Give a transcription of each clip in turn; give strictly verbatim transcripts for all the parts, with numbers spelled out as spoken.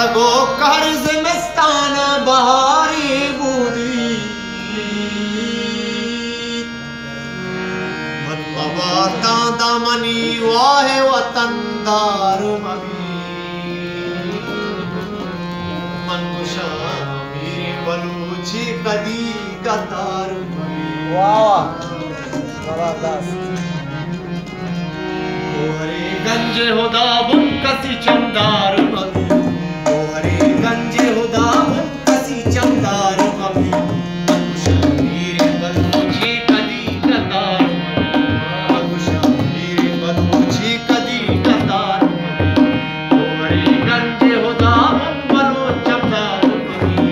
تگو کار زمستان بهاری بودی مطلبا تا دامنی واه وطن دار مبی منگوشا میری بلوچی قدی قطار مبی واہ واہ Kohari ganj hoda bun kasi chandar mabi Kohari ganj hoda bun kasi chandar mabi Mangushahir baluchi kadi qatar Mangushahir baluchi kadi qatar Kohari ganj hoda bun baluch chandar mabi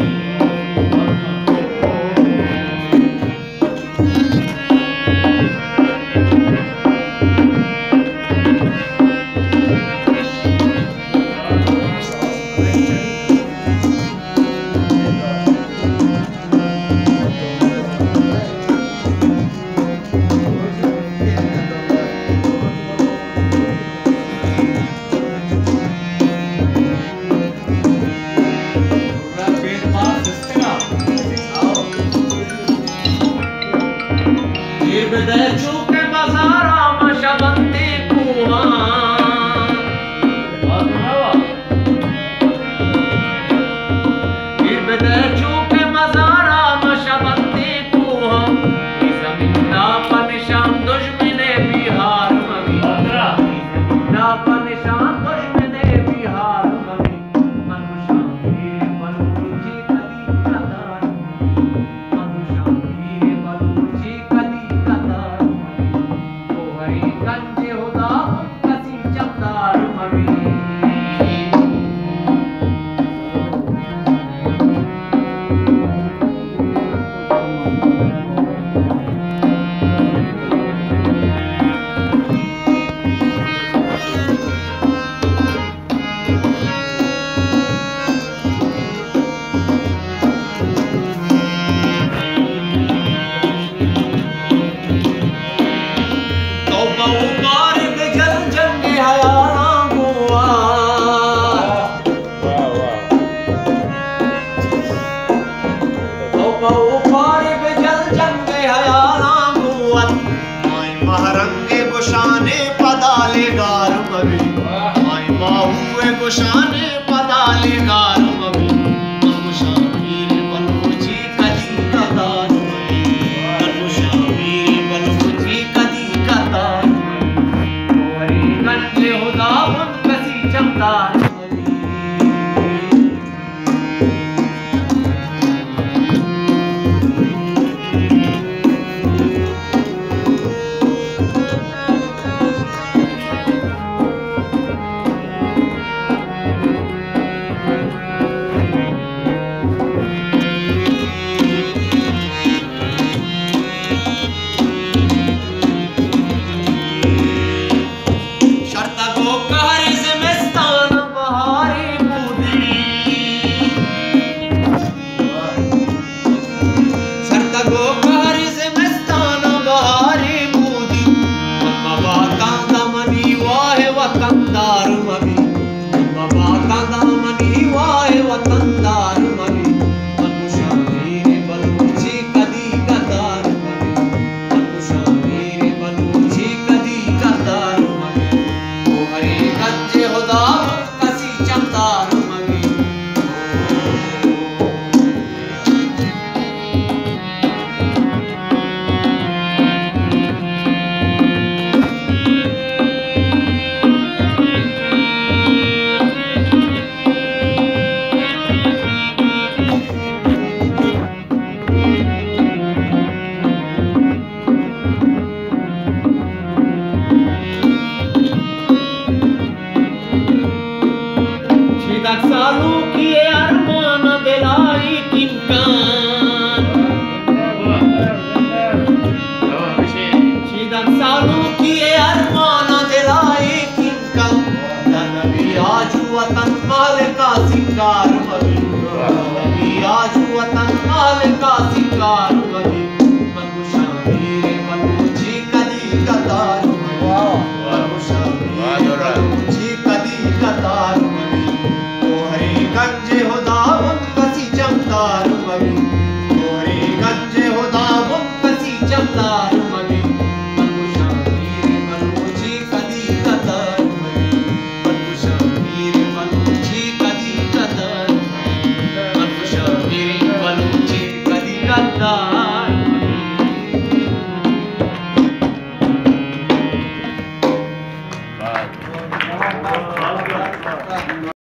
That's all.